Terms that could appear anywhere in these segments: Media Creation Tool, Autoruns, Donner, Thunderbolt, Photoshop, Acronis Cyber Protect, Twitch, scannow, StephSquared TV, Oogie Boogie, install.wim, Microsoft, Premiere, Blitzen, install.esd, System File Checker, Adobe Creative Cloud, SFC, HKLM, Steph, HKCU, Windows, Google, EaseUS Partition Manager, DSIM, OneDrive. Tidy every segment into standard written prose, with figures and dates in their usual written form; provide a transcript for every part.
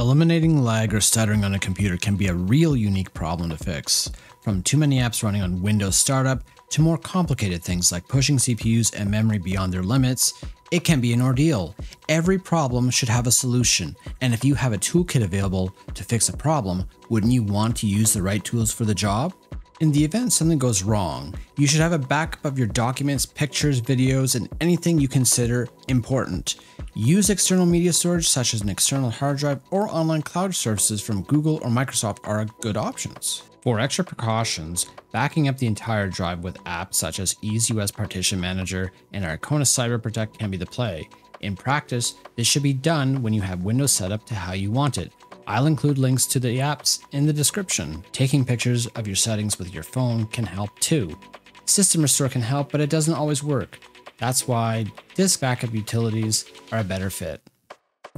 Eliminating lag or stuttering on a computer can be a real unique problem to fix, from too many apps running on Windows Startup to more complicated things like pushing CPUs and memory beyond their limits. It can be an ordeal. Every problem should have a solution, and if you have a toolkit available to fix a problem, wouldn't you want to use the right tools for the job? In the event something goes wrong, you should have a backup of your documents, pictures, videos, and anything you consider important. Use external media storage such as an external hard drive or online cloud services from Google or Microsoft are good options. For extra precautions, backing up the entire drive with apps such as EaseUS Partition Manager and Acronis Cyber Protect can be the play. In practice, this should be done when you have Windows set up to how you want it. I'll include links to the apps in the description. Taking pictures of your settings with your phone can help too. System Restore can help, but it doesn't always work. That's why disk backup utilities are a better fit.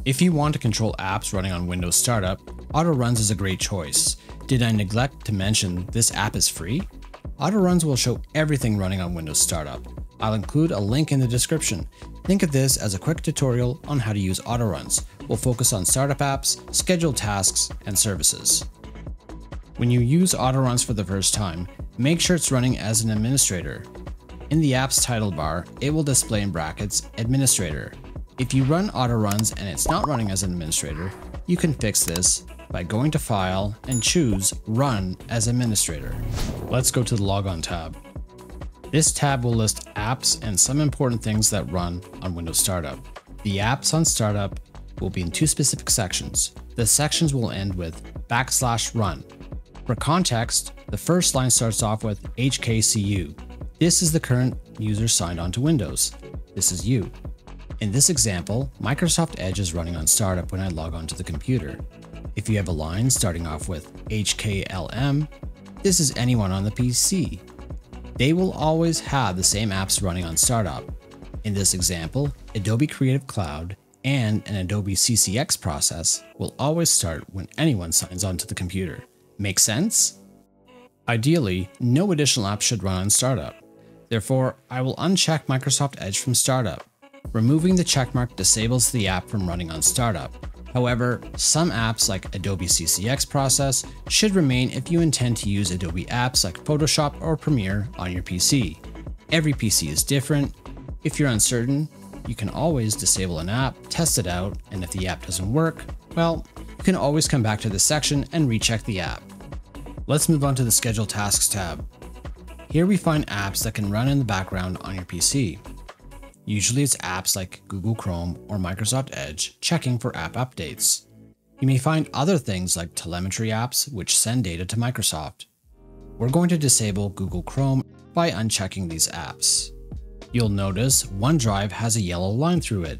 If you want to control apps running on Windows Startup, Autoruns is a great choice. Did I neglect to mention this app is free? Autoruns will show everything running on Windows Startup. I'll include a link in the description. Think of this as a quick tutorial on how to use Autoruns. We'll focus on startup apps, scheduled tasks, and services. When you use Autoruns for the first time, make sure it's running as an administrator. In the app's title bar, it will display in brackets administrator. If you run Autoruns and it's not running as an administrator, you can fix this by going to File and choose Run as Administrator. Let's go to the Logon tab. This tab will list apps and some important things that run on Windows Startup. The apps on Startup will be in two specific sections. The sections will end with /run. For context, the first line starts off with HKCU. This is the current user signed onto Windows. This is you. In this example, Microsoft Edge is running on Startup when I log onto the computer. If you have a line starting off with HKLM, this is anyone on the PC. They will always have the same apps running on Startup. In this example, Adobe Creative Cloud and an Adobe CCX process will always start when anyone signs onto the computer. Make sense? Ideally, no additional apps should run on Startup. Therefore, I will uncheck Microsoft Edge from Startup. Removing the checkmark disables the app from running on Startup. However, some apps like Adobe CCX process should remain if you intend to use Adobe apps like Photoshop or Premiere on your PC. Every PC is different. If you're uncertain, you can always disable an app, test it out, and if the app doesn't work, well, you can always come back to this section and recheck the app. Let's move on to the Scheduled Tasks tab. Here we find apps that can run in the background on your PC. Usually it's apps like Google Chrome or Microsoft Edge checking for app updates. You may find other things like telemetry apps which send data to Microsoft. We're going to disable Google Chrome by unchecking these apps. You'll notice OneDrive has a yellow line through it.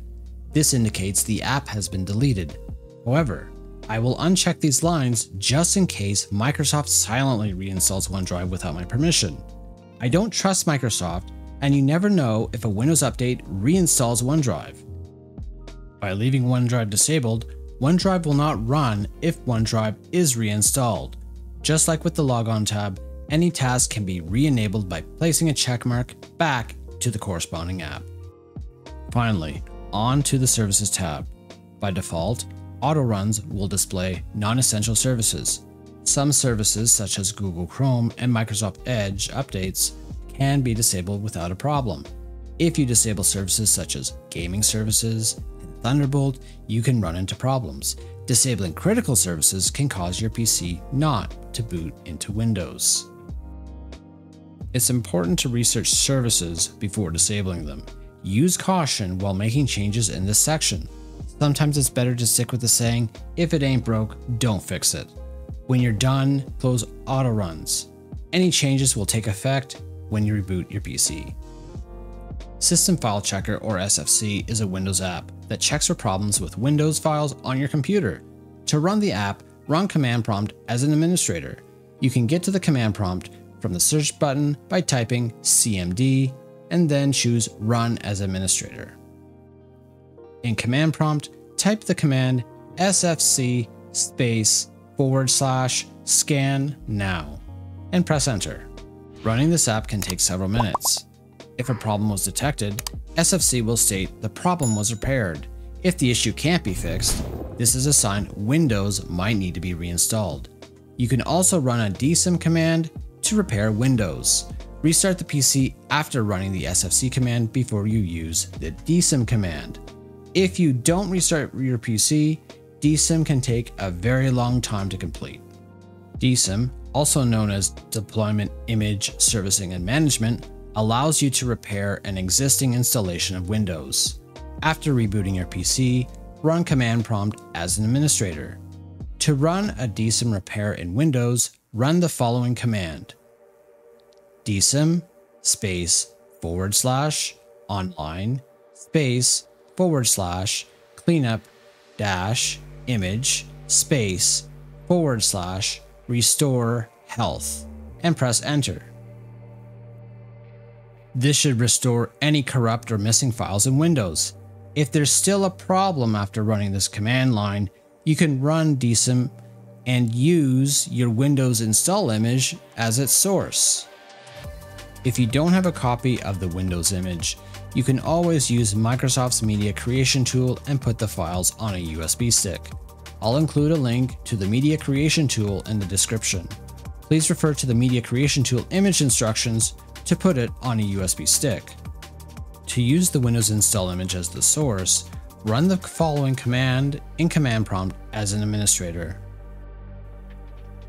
This indicates the app has been deleted. However, I will uncheck these lines just in case Microsoft silently reinstalls OneDrive without my permission. I don't trust Microsoft, and you never know if a Windows update reinstalls OneDrive. By leaving OneDrive disabled, OneDrive will not run if OneDrive is reinstalled. Just like with the Logon tab, any task can be re-enabled by placing a checkmark back to the corresponding app. Finally, on to the Services tab. By default, Autoruns will display non-essential services. Some services such as Google Chrome and Microsoft Edge updates can be disabled without a problem. If you disable services such as gaming services and Thunderbolt, you can run into problems. Disabling critical services can cause your PC not to boot into Windows. It's important to research services before disabling them. Use caution while making changes in this section. Sometimes it's better to stick with the saying, if it ain't broke, don't fix it. When you're done, close Autoruns. Any changes will take effect when you reboot your PC. System File Checker, or SFC, is a Windows app that checks for problems with Windows files on your computer. To run the app, run command prompt as an administrator. You can get to the command prompt from the search button by typing CMD and then choose Run as Administrator. In command prompt, type the command sfc /scan now and press enter. Running this app can take several minutes. If a problem was detected, SFC will state the problem was repaired. If the issue can't be fixed, this is a sign Windows might need to be reinstalled. You can also run a DSIM command to repair Windows. Restart the PC after running the SFC command before you use the DSIM command. If you don't restart your PC, DSIM can take a very long time to complete. DSIM, also known as Deployment, Image, Servicing, and Management, allows you to repair an existing installation of Windows. After rebooting your PC, run Command Prompt as an administrator. To run a DSIM repair in Windows, run the following command: DSIM /online/cleanup-image/restore health, and press enter. This should restore any corrupt or missing files in Windows. If there's still a problem after running this command line, you can run DSIM and use your Windows install image as its source. If you don't have a copy of the Windows image, you can always use Microsoft's Media Creation Tool and put the files on a USB stick. I'll include a link to the Media Creation Tool in the description. Please refer to the Media Creation Tool image instructions to put it on a USB stick. To use the Windows install image as the source, run the following command in Command Prompt as an administrator: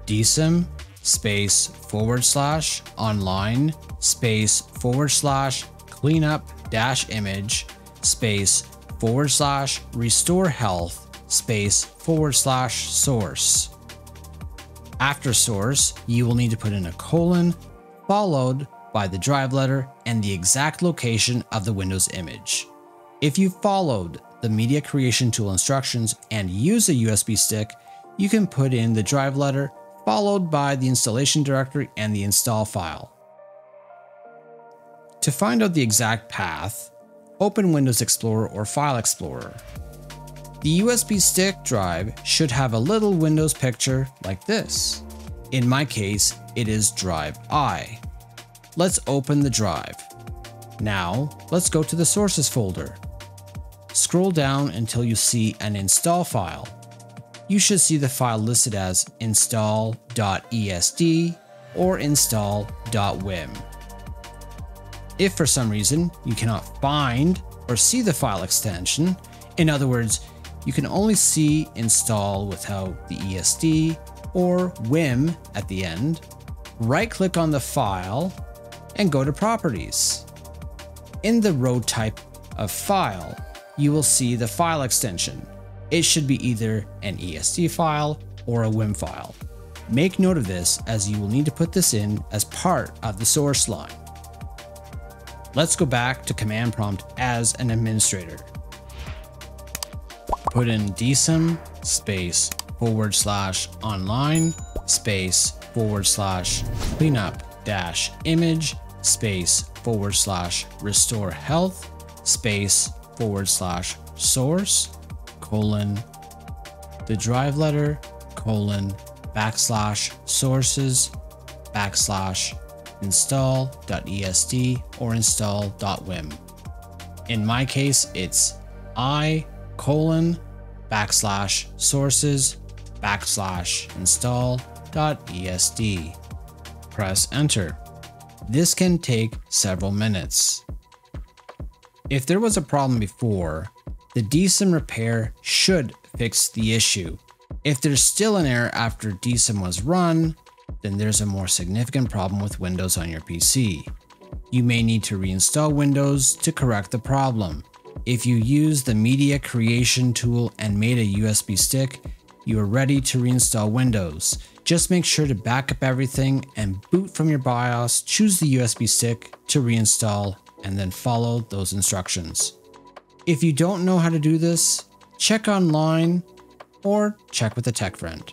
DSIM /online/cleanup-image/restore health/source. After source, you will need to put in a colon, followed by the drive letter and the exact location of the Windows image. If you followed the Media Creation Tool instructions and use a USB stick, you can put in the drive letter followed by the installation directory and the install file. To find out the exact path, open Windows Explorer or File Explorer. The USB stick drive should have a little Windows picture like this. In my case, it is drive I. Let's open the drive. Now, let's go to the sources folder. Scroll down until you see an install file. You should see the file listed as install.esd or install.wim. If for some reason you cannot find or see the file extension, in other words, you can only see install without the ESD or WIM at the end, right-click on the file and go to Properties. In the row type of file, you will see the file extension. It should be either an ESD file or a WIM file. Make note of this, as you will need to put this in as part of the source line. Let's go back to Command Prompt as an administrator. Put in DSIM /online/cleanup-image/restore health/source:/colon/driveletter:/backslash sources/install.esd or install.wim. In my case, it's i:/sources/install.esd. Press enter. This can take several minutes. If there was a problem before, the DSIM repair should fix the issue. If there's still an error after DSIM was run, then there's a more significant problem with Windows on your PC. You may need to reinstall Windows to correct the problem. If you use the Media Creation Tool and made a USB stick, you are ready to reinstall Windows. Just make sure to back up everything and boot from your BIOS, choose the USB stick to reinstall, and then follow those instructions. If you don't know how to do this, check online or check with a tech friend.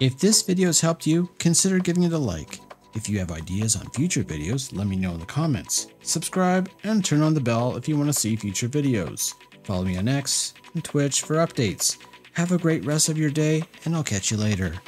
If this video has helped you, consider giving it a like. If you have ideas on future videos, let me know in the comments. Subscribe and turn on the bell if you want to see future videos. Follow me on X and Twitch for updates. Have a great rest of your day, and I'll catch you later.